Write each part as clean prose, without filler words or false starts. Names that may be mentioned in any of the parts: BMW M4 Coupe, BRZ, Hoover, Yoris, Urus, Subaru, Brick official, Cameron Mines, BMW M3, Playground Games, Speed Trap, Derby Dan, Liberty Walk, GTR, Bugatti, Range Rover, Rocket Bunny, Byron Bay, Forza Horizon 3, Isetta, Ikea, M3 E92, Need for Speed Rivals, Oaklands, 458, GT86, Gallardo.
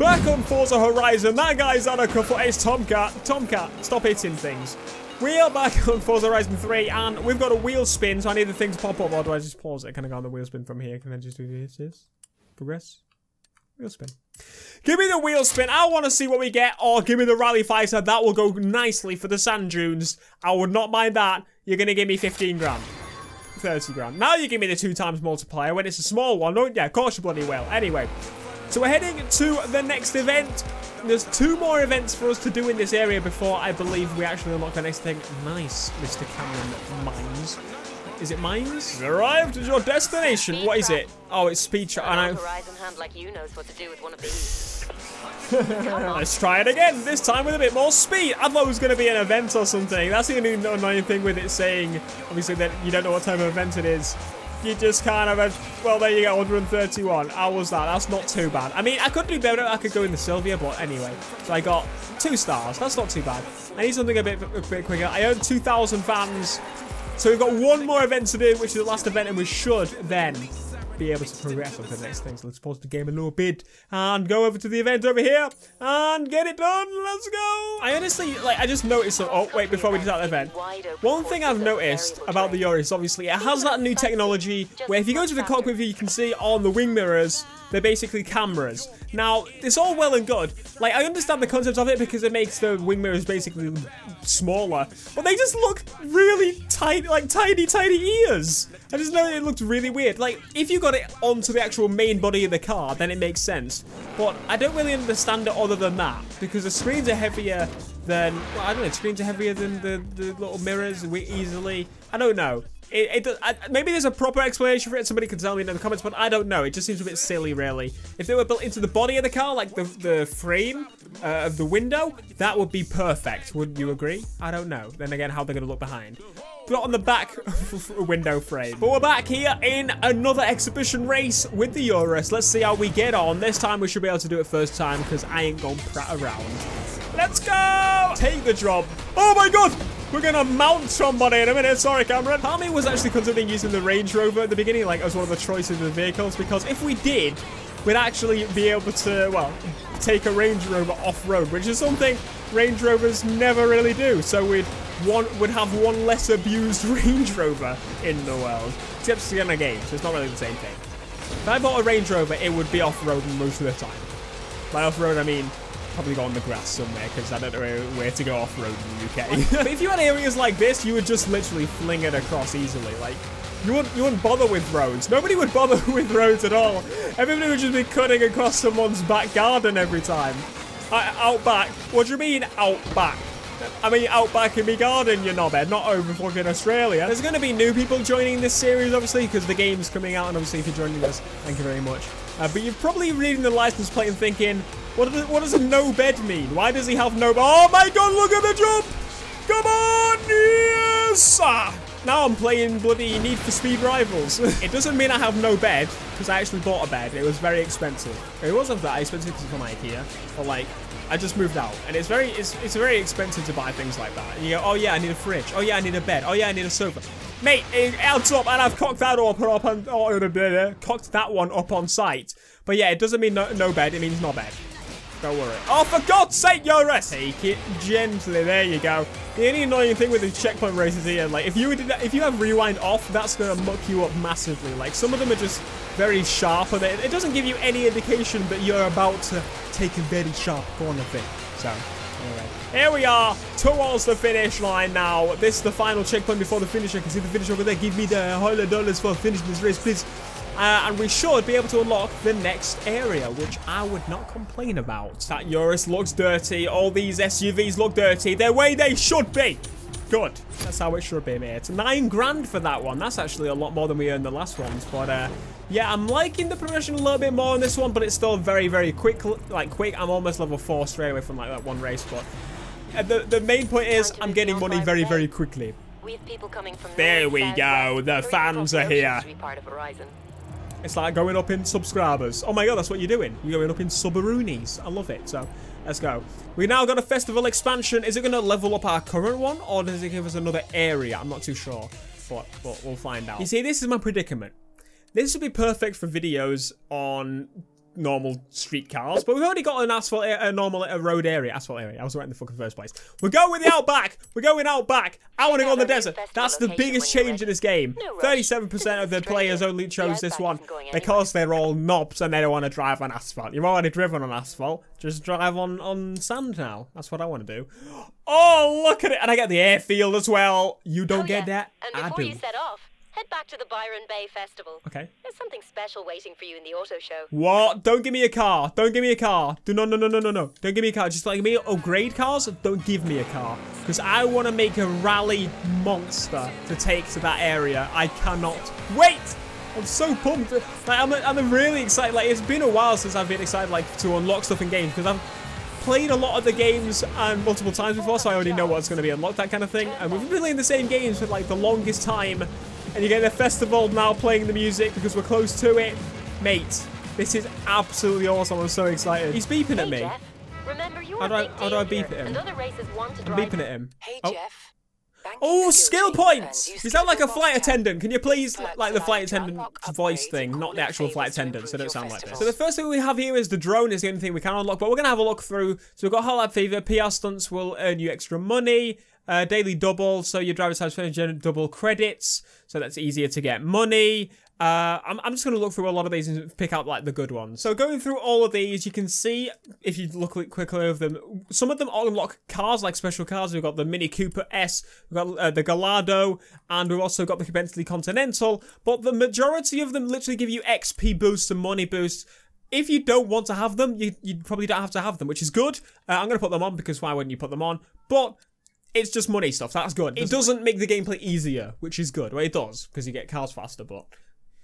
Back on Forza Horizon. That guy's had a couple. It's Tomcat. Tomcat, stop hitting things. We are back on Forza Horizon 3, and we've got a wheel spin, so I need the thing to pop up. Or do I just pause it? Can I go on the wheel spin from here? Can I just do this? Progress. Wheel spin. Give me the wheel spin. I want to see what we get. Or give me the rally fighter. That will go nicely for the sand dunes. I would not mind that. You're going to give me 15 grand. 30 grand. Now you give me the 2x multiplier when it's a small one. Oh, yeah, of course you bloody well. Anyway. So we're heading to the next event. There's 2 more events for us to do in this area before I believe we actually unlock the next thing. Nice, Mr. Cameron Mines. Is it Mines? Arrived at your destination. Speed what is trap. It? Oh, it's Speed Trap. And Horizon hand like you knows what to do with one of these. Let's try it again. This time with a bit more speed. I thought it was going to be an event or something. That's the only annoying thing with it saying, obviously, that you don't know what type of event it is. You just kind of, well, there you go, 131. How was that? That's not too bad. I mean, I could do better. I could go in the Sylvia, but anyway. So I got 2 stars. That's not too bad. I need something a bit quicker. I earned 2,000 fans. So we've got 1 more event to do, which is the last event, and we should then be able to progress on to the next thing. So let's pause the game a little bit and go over to the event over here and get it done. Let's go. I honestly, like, I just noticed some, oh wait, before we do that event, one thing I've noticed about the Yoris, obviously it has that new technology where if you go to the cockpit view, you can see on the wing mirrors they're basically cameras. Now, it's all well and good. Like, I understand the concept of it because it makes the wing mirrors basically smaller. But they just look really tiny, like tiny, tiny ears. I just know it looked really weird. Like, if you got it onto the actual main body of the car, then it makes sense. But I don't really understand it other than that because the screens are heavier than, well, I don't know, screens are heavier than the little mirrors easily. I don't know. Maybe there's a proper explanation for it. Somebody can tell me in the comments, but I don't know. It just seems a bit silly, really. If they were built into the body of the car, like the frame of the window, that would be perfect. Wouldn't you agree? I don't know. Then again, how they're going to look behind. Not on the back window frame. But we're back here in another exhibition race with the Urus. Let's see how we get on. This time, we should be able to do it first time because I ain't going to prat around. Let's go! Take the drop. Oh, my God! We're going to mount somebody in a minute. Sorry, Cameron. Palmy was actually considering using the Range Rover at the beginning, like, as one of the choices of the vehicles, because if we did, we'd actually be able to, well, take a Range Rover off-road, which is something Range Rovers never really do. So we'd have one less abused Range Rover in the world. Except it's in a game, so it's not really the same thing. If I bought a Range Rover, it would be off-road most of the time. By off-road, I mean probably go on the grass somewhere because I don't know where to go off-road in the UK. But if you had areas like this, you would just literally fling it across easily. Like, you wouldn't bother with roads. Nobody would bother with roads at all. Everybody would just be cutting across someone's back garden every time. Out back? What do you mean out back? I mean, out back in me garden, you knobhead, not over fucking Australia. There's going to be new people joining this series, obviously, because the game's coming out, and obviously, if you're joining us, thank you very much. But you're probably reading the license plate and thinking, what does a no bed mean? Why does he have no... Oh, my God, look at the jump! Come on, yes! Ah, now I'm playing bloody Need for Speed Rivals. It doesn't mean I have no bed, because I actually bought a bed. It was very expensive. It wasn't that expensive because it's from Ikea, but, like, I just moved out, and it's very expensive to buy things like that. You go, oh yeah, I need a fridge. Oh yeah, I need a bed. Oh yeah, I need a sofa. Mate, it adds up, and I've cocked that up on, cocked that one up on site. But yeah, it doesn't mean no bed. It means not bed. Don't worry. Oh, for God's sake, Yoris! Take it gently. There you go. The only annoying thing with the checkpoint races here, like if you have rewind off, that's gonna muck you up massively. Like some of them are just very sharp, and it doesn't give you any indication that you're about to take a very sharp corner thing. So, anyway, here we are towards the finish line now. This is the final checkpoint before the finish. I can see the finish over there. Give me the $100 for finishing this race, please. And we should be able to unlock the next area, which I would not complain about. That Urus looks dirty. All these SUVs look dirty. They're where they should be. Good. That's how it should be, mate. It's 9 grand for that one. That's actually a lot more than we earned the last ones. But, yeah, I'm liking the progression a little bit more on this one, but it's still very, very quick. Like, quick. I'm almost level 4 straight away from, like, that one race. But the main point is I'm getting money very, very quickly. There we go. The fans are here. It's like going up in subscribers. Oh my God, that's what you're doing. You're going up in Subarunis. I love it. So, let's go. We now got a festival expansion. Is it going to level up our current one, or does it give us another area? I'm not too sure, but we'll find out. You see, this is my predicament. This would be perfect for videos on normal street cars, but we've already got an asphalt, a normal road area, asphalt area. I was right in the fucking first place. We're going with the Outback. We're going Outback. I want to go in the desert. That's the biggest change in this game. 37% of the players only chose this one because they're all knobs and they don't want to drive on asphalt. You've already driven on asphalt. Just drive on sand now. That's what I want to do. Oh, look at it. And I get the airfield as well. You don't get that? And before you set off, head back to the Byron Bay Festival. Okay. There's something special waiting for you in the auto show. What? Don't give me a car. Don't give me a car. No. Don't give me a car. Just like me upgrade cars. Don't give me a car. Because I want to make a rally monster to take to that area. I cannot wait. I'm so pumped. Like, I'm really excited. Like, it's been a while since I've been excited, like, to unlock stuff in games. Because I've played a lot of the games multiple times before. So I already know what's going to be unlocked, that kind of thing. And we've been playing the same games for, like, the longest time. And you get the festival now playing the music because we're close to it. Mate, this is absolutely awesome. I'm so excited. He's beeping at me. Jeff, remember, how do I beep at him? I'm beeping at him. Hey, oh. Jeff. Oh, skill points! You sound like a flight attendant. Can you please, like the flight attendant voice thing, not the actual flight attendant, so don't sound like this. So the first thing we have here is the drone is the only thing we can unlock, but we're going to have a look through. So we've got Hot Lab Fever, PR stunts will earn you extra money, daily double, so your driver's house furniture double credits, so that's easier to get money. I'm just going to look through a lot of these and pick out, like, the good ones. So going through all of these, you can see, if you look quickly over them, some of them unlock cars, like special cars. We've got the Mini Cooper S, we've got the Gallardo, and we've also got the Bentley Continental. But the majority of them literally give you XP boosts and money boosts. If you don't want to have them, you probably don't have to have them, which is good. I'm going to put them on, because why wouldn't you put them on? But it's just money stuff, that's good. It doesn't make the gameplay easier, which is good. Well, it does, because you get cars faster, but...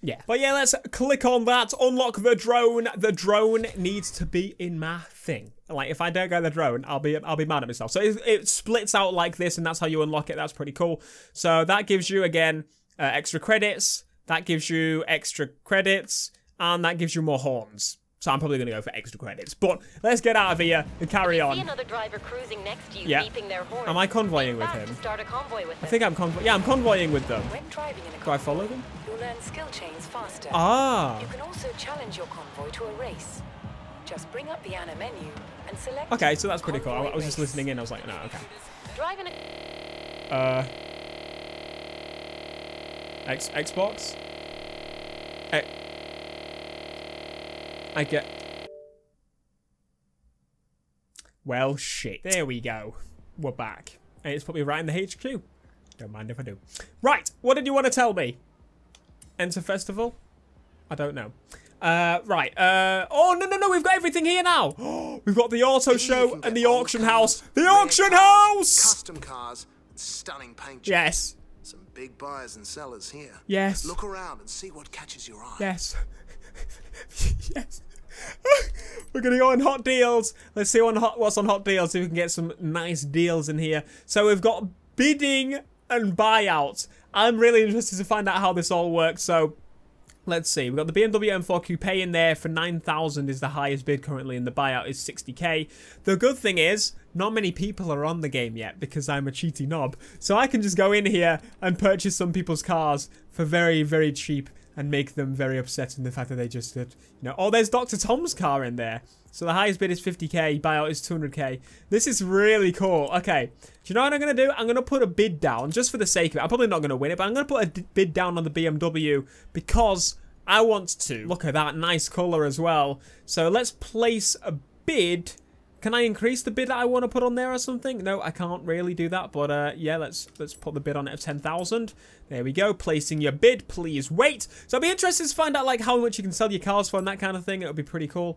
yeah. But yeah, let's click on that. Unlock the drone. The drone needs to be in my thing. Like, if I don't get the drone, I'll be mad at myself. So it splits out like this, and that's how you unlock it. That's pretty cool. So that gives you, again, extra credits. That gives you extra credits. And that gives you more horns. So I'm probably going to go for extra credits. But let's get out of here and carry on. Another driver cruising next to you, beeping their horn. Am I convoying with him? I think I'm convoying. Yeah, I'm convoying with them. Do I follow them? Learn skill chains faster. Ah. You can also challenge your convoy to a race. Just bring up the Anna menu and select. Okay, so that's pretty cool. I was just listening in. I was like, no, okay. Driving a Xbox. I get. Well, shit. There we go. We're back. And it's probably right in the HQ. Don't mind if I do. Right. What did you want to tell me? Enter festival? I don't know. Right. Oh, no. We've got everything here now. We've got the auto show and the auction house. The auction house! Custom cars and stunning paint. Yes. Some big buyers and sellers here. Yes. Look around and see what catches your eye. Yes. Yes. We're going to go on hot deals. Let's see what's on hot deals so we can get some nice deals in here. So we've got bidding and buyouts. I'm really interested to find out how this all works, so let's see. We've got the BMW M4 Coupe in there for 9,000 is the highest bid currently, and the buyout is 60k. The good thing is, not many people are on the game yet because I'm a cheaty knob, so I can just go in here and purchase some people's cars for very, very cheap and make them very upset in the fact that they just did, you know. Oh, there's Dr. Tom's car in there. So the highest bid is 50k, buyout is 200k. This is really cool. Okay, do you know what I'm going to do? I'm going to put a bid down just for the sake of it. I'm probably not going to win it, but I'm going to put a bid down on the BMW because I want to. Look at that nice color as well. So let's place a bid. Can I increase the bid that I want to put on there or something? No, I can't really do that, but yeah, let's put the bid on it of 10,000. There we go. Placing your bid. Please wait. So I'd be interested to find out, like, how much you can sell your cars for and that kind of thing. It would be pretty cool.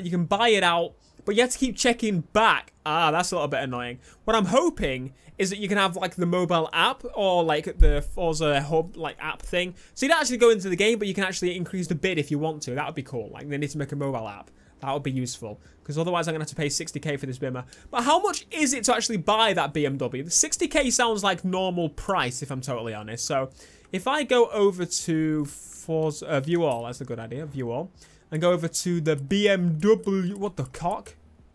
You can buy it out, but you have to keep checking back. Ah, that's a little bit annoying. What I'm hoping is that you can have, like, the mobile app or, like, the Forza Hub, like, app thing. So you don't actually go into the game, but you can actually increase the bid if you want to. That would be cool. Like, they need to make a mobile app. That would be useful, because otherwise I'm going to have to pay 60k for this Bimmer. But how much is it to actually buy that BMW? The 60k sounds like normal price, if I'm totally honest. So if I go over to Forza, View All, that's a good idea, View All, and go over to the BMW, what the cock?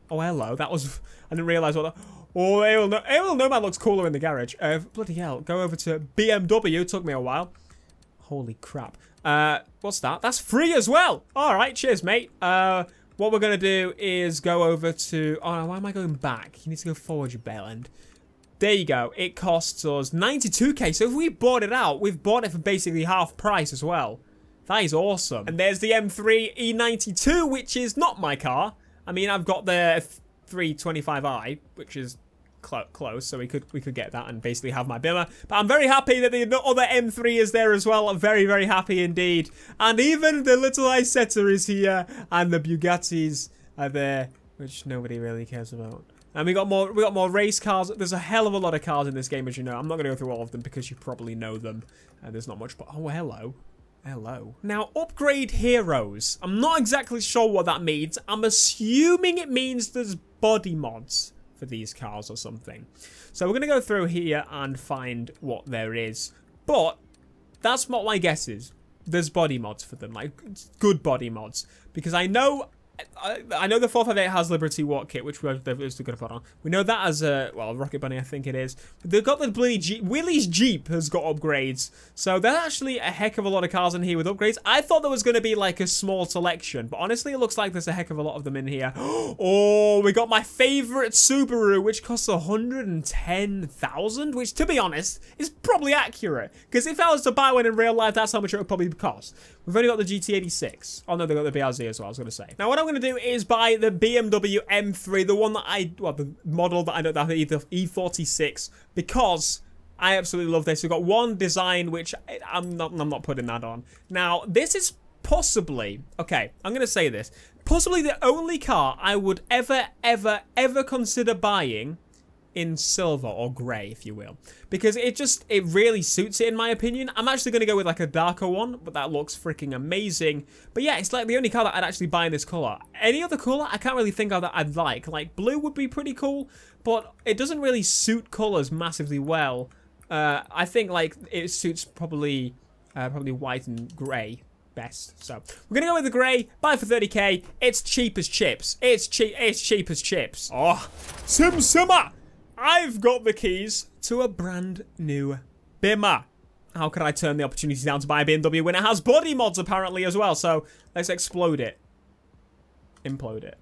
Oh, hello, that was, I didn't realise what that, oh, Aerial Nomad looks cooler in the garage. Bloody hell, go over to BMW, took me a while. Holy crap. What's that? That's free as well. All right, cheers, mate. What we're going to do is go over to... Oh, why am I going back? You need to go forward, you bell end. There you go. It costs us 92k. So if we bought it out, we've bought it for basically half price as well. That is awesome. And there's the M3 E92, which is not my car. I mean, I've got the 325i, which is close, so we could get that and basically have my bimmer. But I'm very happy that the other M3 is there as well. I'm very, very happy indeed. And even the little Isetta is here, and the Bugattis are there, which nobody really cares about. And we got more race cars. There's a hell of a lot of cars in this game, as you know. I'm not going to go through all of them because you probably know them. There's not much, but oh, hello. Hello. Now, upgrade heroes. I'm not exactly sure what that means. I'm assuming it means there's body mods for these cars or something. So we're going to go through here and find what there is. But that's not my guess is. There's body mods for them, like good body mods. Because I know the 458 has Liberty Walk kit, which we're going to put on. We know that as a, well, Rocket Bunny, I think it is. They've got the bloody Jeep. Willie's Jeep has got upgrades. So there's actually a heck of a lot of cars in here with upgrades. I thought there was going to be like a small selection, but honestly, it looks like there's a heck of a lot of them in here. Oh, we got my favorite Subaru, which costs 110,000, which to be honest, is probably accurate. Because if I was to buy one in real life, that's how much it would probably cost. We've only got the GT86. Oh no, they've got the BRZ as well, I was going to say. Now, what I'm going to do is buy the BMW M3, the one that I, well, the model that I don't have, the E46, because I absolutely love this. We've got one design, which I'm not putting that on. Now, this is possibly, okay, I'm going to say this, possibly the only car I would ever consider buying in silver or grey, if you will, because it really suits it, in my opinion. I'm actually going to go with like a darker one, but that looks freaking amazing. But yeah, it's like the only car that I'd actually buy in this color. Any other color I can't really think of that I'd like. Like blue would be pretty cool, but it doesn't really suit colors massively well. I think like it suits probably white and grey best. So we're gonna go with the grey, buy for 30k. It's cheap as chips. It's cheap as chips. Oh, Simsummer! I've got the keys to a brand new bimmer. How could I turn the opportunity down to buy a BMW when it has body mods apparently as well? So let's explode it. Implode it.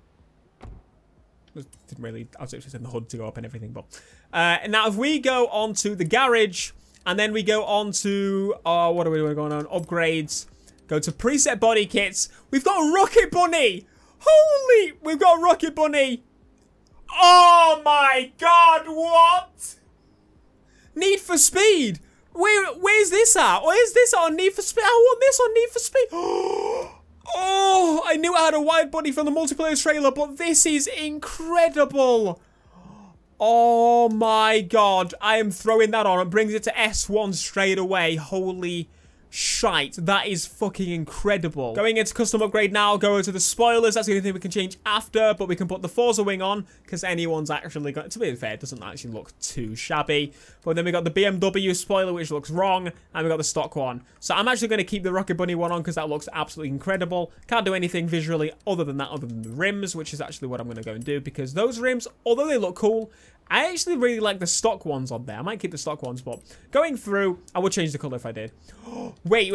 Didn't really, I was expecting the hood to go up and everything, but. Now if we go on to the garage and then we go on to, oh, what are we going on? Upgrades. Go to preset body kits. We've got a Rocket Bunny. Holy, we've got a Rocket Bunny. Oh my god, what? Need for Speed. Where's this at? Where's this on Need for Speed? I want this on Need for Speed. Oh, I knew I had a wide body from the multiplayer trailer, but this is incredible. Oh my god, I am throwing that on. It brings it to S1 straight away. Holy shite, that is fucking incredible. Going into custom upgrade now, go over to the spoilers. That's the only thing we can change after, but we can put the Forza wing on because anyone's actually got, to be fair, it doesn't actually look too shabby. But then we got the BMW spoiler, which looks wrong, and we got the stock one. So I'm actually going to keep the Rocket Bunny one on because that looks absolutely incredible. Can't do anything visually other than that, other than the rims, which is actually what I'm going to go and do, because those rims, although they look cool, I actually really like the stock ones on there. I might keep the stock ones, but going through, I would change the color if I did. Wait.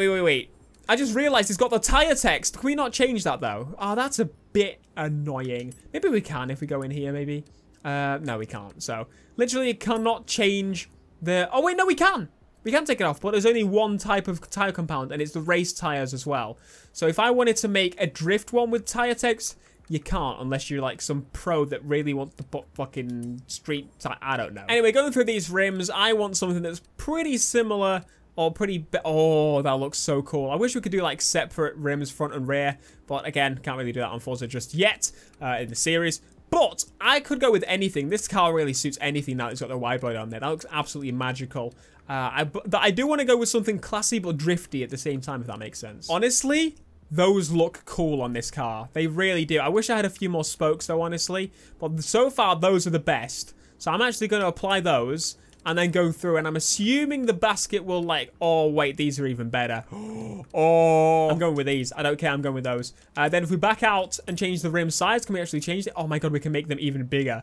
I just realized it's got the tire text. Can we not change that, though? Oh, that's a bit annoying. Maybe we can if we go in here, maybe. No, we can't. So, literally, you cannot change the... Oh, wait, no, we can. We can take it off, but there's only one type of tire compound, and it's the race tires as well. So, if I wanted to make a drift one with tire text... You can't unless you're like some pro that really wants to put fucking street type. I don't know. Anyway, going through these rims, I want something that's pretty similar or pretty... Oh, that looks so cool. I wish we could do like separate rims, front and rear. But again, can't really do that on Forza just yet in the series. But I could go with anything. This car really suits anything now that it's got the wide body on there. That looks absolutely magical. I do want to go with something classy but drifty at the same time, if that makes sense. Honestly... Those look cool on this car. They really do. I wish I had a few more spokes, though, honestly. But so far, those are the best. So I'm actually going to apply those. and then go through, and I'm assuming the basket will like, oh wait, these are even better. Oh, I'm going with these. I don't care, I'm going with those. Then if we back out and change the rim size, can we actually change it? Oh my god, we can make them even bigger.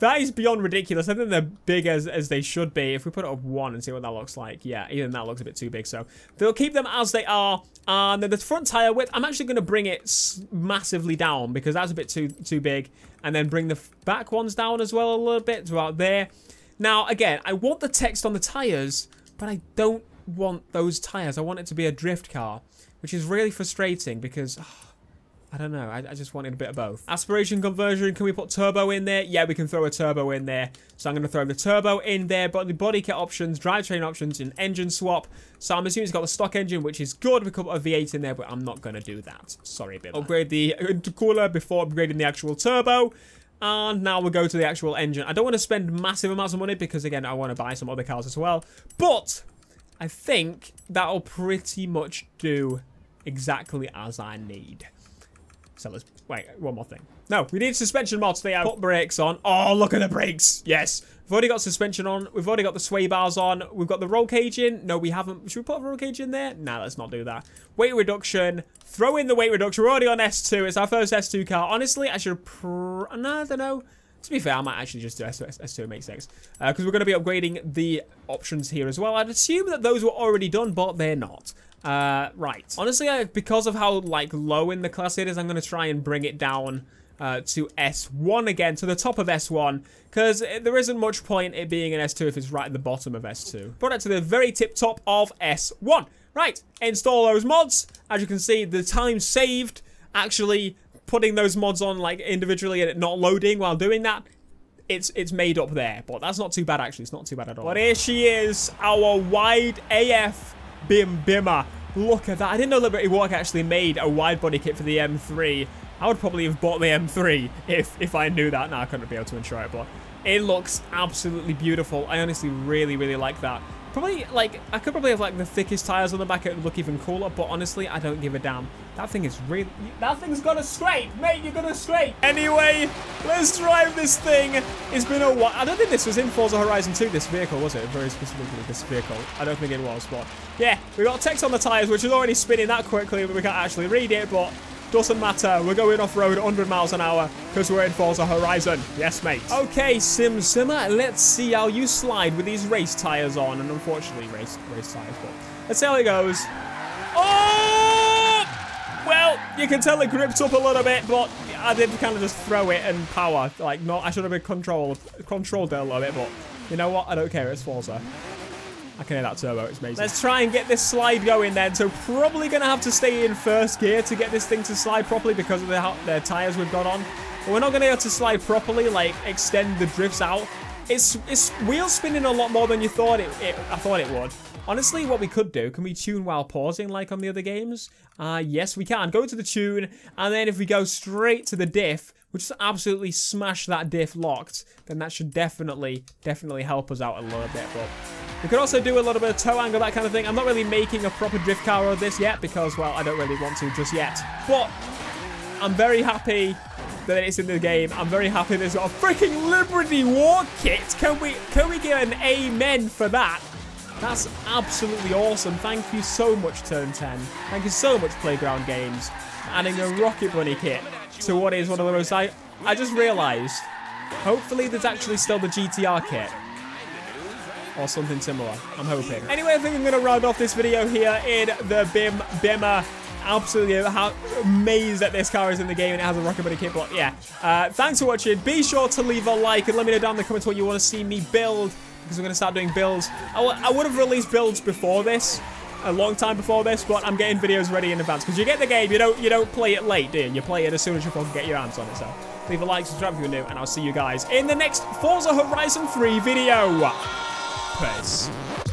That is beyond ridiculous. I think they're big as they should be. If we put it up one and see what that looks like, yeah, even that looks a bit too big. So they'll keep them as they are. And then the front tire width, I'm actually going to bring it massively down because that's a bit too big. And then bring the back ones down as well a little bit to about there. Now, again, I want the text on the tires, but I don't want those tires. I want it to be a drift car, which is really frustrating because... Oh, I don't know. I just wanted a bit of both. Aspiration conversion. Can we put turbo in there? Yeah, we can throw a turbo in there. So I'm going to throw the turbo in there. But the body kit options, drivetrain options, and engine swap. So I'm assuming it's got the stock engine, which is good. We could put a V8 in there, but I'm not going to do that. Sorry, Bimmer. Upgrade the intercooler before upgrading the actual turbo. And now we'll go to the actual engine. I don't want to spend massive amounts of money because, again, I want to buy some other cars as well. But I think that'll pretty much do exactly as I need. So let's, wait, one more thing. No, we need suspension mods. They have put brakes on. Oh, look at the brakes. Yes. We've already got suspension on. We've already got the sway bars on. We've got the roll cage in. No, we haven't. Should we put a roll cage in there? Nah, let's not do that. Weight reduction. Throw in the weight reduction. We're already on S2. It's our first S2 car. Honestly, I should... No, I don't know. To be fair, I might actually just do S2. It makes sense. Because we're going to be upgrading the options here as well. I'd assume that those were already done, but they're not. Right. Honestly, because of how, like, low in the class it is, I'm going to try and bring it down to S1 again, to the top of S1, because there isn't much point it being an S2 if it's right at the bottom of S2. Brought it to the very tip top of S1. Right. Install those mods. As you can see, the time saved actually putting those mods on, like, individually and it not loading while doing that. It's made up there, but that's not too bad, actually. It's not too bad at all. But here she is, our wide AF Bimmer. Look at that. I didn't know Liberty Walk actually made a wide body kit for the M3. I would probably have bought the M3 if I knew that. Now I couldn't be able to ensure it, but it looks absolutely beautiful. I honestly really, really like that. Probably, like, I could probably have, like, the thickest tires on the back. It would look even cooler, but honestly, I don't give a damn. That thing is really... That thing's gonna scrape! Mate, you're gonna scrape! Anyway, let's drive this thing! It's been a while. I don't think this was in Forza Horizon 2, this vehicle, was it? Very specifically, this vehicle. I don't think it was, but... Yeah, we got text on the tires, which is already spinning that quickly, but we can't actually read it, but... Doesn't matter. We're going off-road 100 miles an hour because we're in Forza Horizon. Yes, mate. Okay, Sim Simmer, let's see how you slide with these race tires on. And unfortunately, race tires, but let's see how it goes. Oh! Well, you can tell it gripped up a little bit, but I did kind of just throw it and power. Like, not, I should have been controlled it a little bit, but you know what? I don't care. It's Forza. I can hear that turbo, it's amazing. Let's try and get this slide going then. So probably going to have to stay in first gear to get this thing to slide properly because of the tyres we've got on. But we're not going to be able to slide properly, like extend the drifts out. It's wheel spinning a lot more than you thought I thought it would. Honestly, what we could do, can we tune while pausing like on the other games? Yes, we can. Go to the tune, and then if we go straight to the diff, we just absolutely smash that diff locked, then that should definitely help us out a little bit. But we could also do a little bit of toe angle, that kind of thing. I'm not really making a proper drift car of this yet because, well, I don't really want to just yet. But I'm very happy that it's in the game. I'm very happy that it's got a freaking Liberty Walk kit. Can we get an amen for that? That's absolutely awesome. Thank you so much, Turn 10. Thank you so much, Playground Games. Adding a Rocket Bunny kit to what is one of the most... I just realised. Hopefully, there's actually still the GTR kit. Or something similar. I'm hoping. Anyway, I think I'm going to round off this video here in the Bimmer. Absolutely amazed that this car is in the game and it has a Rocket Bunny kit block. Yeah. Thanks for watching. Be sure to leave a like and let me know down in the comments what you want to see me build. Because we're going to start doing builds. I would have released builds before this. A long time before this, but I'm getting videos ready in advance. Because you get the game, you don't play it late, do you? You play it as soon as you can get your hands on it. So leave a like, subscribe if you're new, and I'll see you guys in the next Forza Horizon 3 video. Peace.